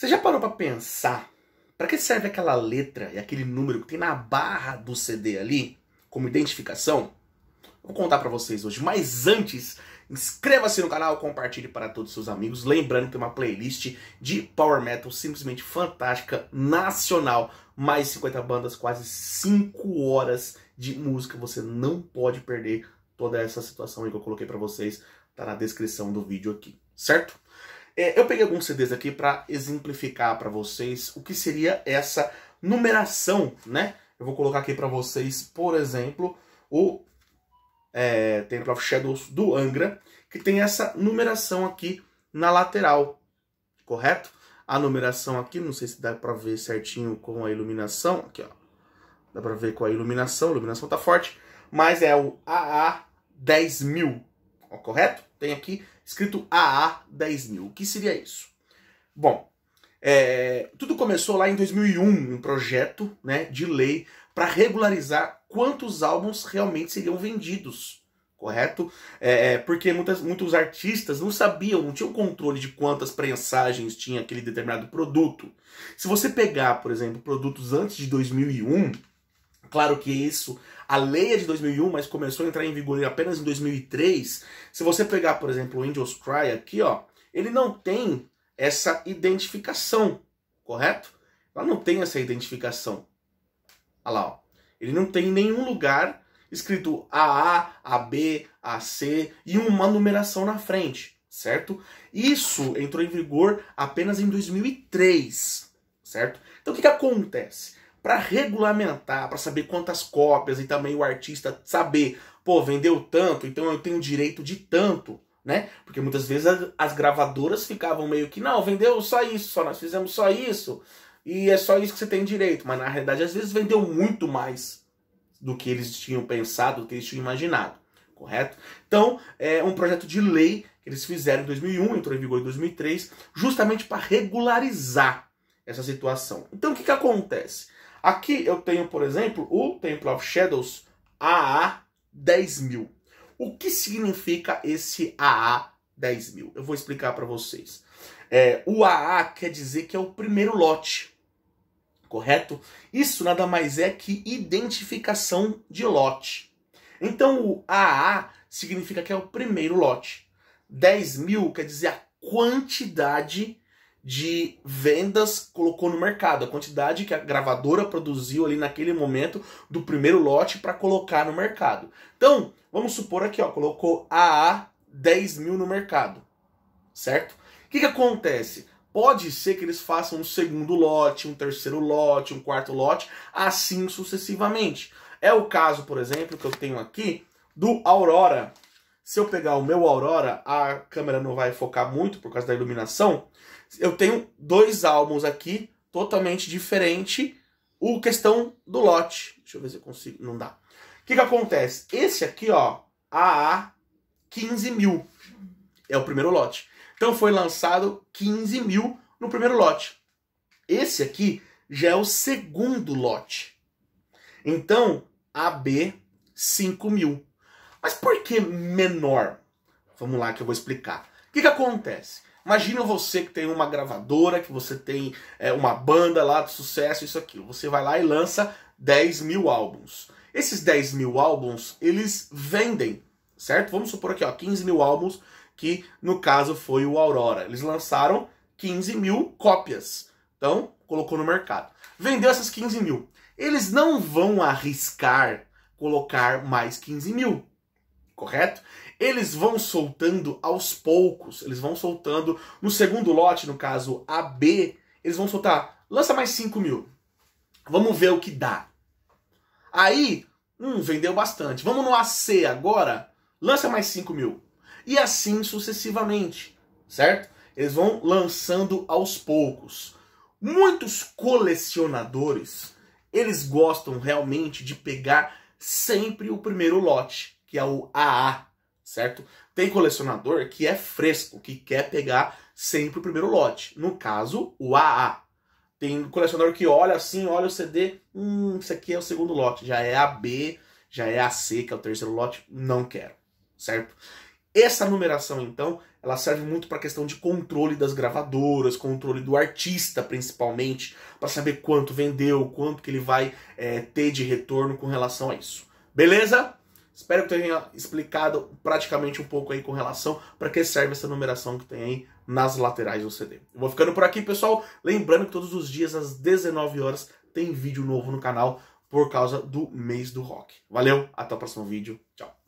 Você já parou pra pensar pra que serve aquela letra e aquele número que tem na barra do CD ali, como identificação? Vou contar pra vocês hoje, mas antes, inscreva-se no canal, compartilhe para todos os seus amigos. Lembrando que tem uma playlist de Power Metal simplesmente fantástica, nacional. Mais 50 bandas, quase 5 horas de música. Você não pode perder toda essa situação aí que eu coloquei pra vocês. Tá na descrição do vídeo aqui, certo? Eu peguei alguns CDs aqui pra exemplificar pra vocês o que seria essa numeração, né? Eu vou colocar aqui pra vocês, por exemplo, o... Temple of Shadows do Angra, que tem essa numeração aqui na lateral, correto? A numeração aqui, não sei se dá pra ver certinho com a iluminação, aqui ó, dá pra ver com a iluminação tá forte, mas é o AA 10.000, ó, correto? Tem aqui escrito AA 10.000, o que seria isso? Bom, tudo começou lá em 2001, um projeto, né, de lei para regularizar quantos álbuns realmente seriam vendidos, correto? Porque muitos artistas não sabiam, não tinham controle de quantas prensagens tinha aquele determinado produto. Se você pegar, por exemplo, produtos antes de 2001, claro que isso, a lei é de 2001, mas começou a entrar em vigor apenas em 2003. Se você pegar, por exemplo, o Angels Cry aqui, ó, ele não tem essa identificação, correto? Ela não tem essa identificação. Olha lá, ó. Ele não tem em nenhum lugar escrito AA, AB, AC e uma numeração na frente, certo? Isso entrou em vigor apenas em 2003, certo? Então o que acontece? Para regulamentar, para saber quantas cópias e também o artista saber, pô, vendeu tanto, então eu tenho direito de tanto, né? Porque muitas vezes as gravadoras ficavam meio que, não, vendeu só isso, só nós fizemos só isso... E é só isso que você tem direito. Mas na realidade, às vezes vendeu muito mais do que eles tinham pensado, do que eles tinham imaginado. Correto? Então, é um projeto de lei que eles fizeram em 2001, entrou em vigor em 2003, justamente para regularizar essa situação. Então, o que acontece? Aqui eu tenho, por exemplo, o Temple of Shadows AA 10.000. O que significa esse AA 10.000? Eu vou explicar para vocês. O AA quer dizer que é o primeiro lote, correto? Isso nada mais é que identificação de lote. Então o AA significa que é o primeiro lote. 10.000 quer dizer a quantidade de vendas que colocou no mercado, a quantidade que a gravadora produziu ali naquele momento do primeiro lote para colocar no mercado. Então, vamos supor aqui, ó, colocou AA 10.000 no mercado, certo? O que acontece? Pode ser que eles façam um segundo lote, um terceiro lote, um quarto lote, assim sucessivamente. É o caso, por exemplo, que eu tenho aqui do Aurora. Se eu pegar o meu Aurora, a câmera não vai focar muito por causa da iluminação. Eu tenho dois álbuns aqui, totalmente diferente. O questão do lote. Deixa eu ver se eu consigo. Não dá. O que acontece? Esse aqui, ó, AA 15.000. É o primeiro lote. Então foi lançado 15.000 no primeiro lote. Esse aqui já é o segundo lote. Então, AB 5.000. Mas por que menor? Vamos lá que eu vou explicar. O que acontece? Imagina você que tem uma gravadora, que você tem uma banda lá de sucesso, isso aqui. Você vai lá e lança 10.000 álbuns. Esses 10.000 álbuns, eles vendem, certo? Vamos supor aqui, ó, 15.000 álbuns, que no caso foi o Aurora. Eles lançaram 15.000 cópias. Então, colocou no mercado. Vendeu essas 15.000. Eles não vão arriscar colocar mais 15.000, correto? Eles vão soltando aos poucos. Eles vão soltando no segundo lote, no caso AB, eles vão soltar, lança mais 5.000. Vamos ver o que dá. Aí, vendeu bastante. Vamos no AC agora, lança mais 5.000. E assim sucessivamente, certo? Eles vão lançando aos poucos. Muitos colecionadores, eles gostam realmente de pegar sempre o primeiro lote, que é o AA, certo? Tem colecionador que é fresco, que quer pegar sempre o primeiro lote. No caso, o AA. Tem colecionador que olha assim, olha o CD, isso aqui é o segundo lote, já é AB, já é AC, que é o terceiro lote, não quero, certo? Essa numeração, então, ela serve muito para a questão de controle das gravadoras, controle do artista, principalmente, para saber quanto vendeu, quanto que ele vai ter de retorno com relação a isso. Beleza? Espero que eu tenha explicado praticamente um pouco aí com relação para que serve essa numeração que tem aí nas laterais do CD. Eu vou ficando por aqui, pessoal. Lembrando que todos os dias, às 19 horas, tem vídeo novo no canal por causa do mês do rock. Valeu, até o próximo vídeo. Tchau.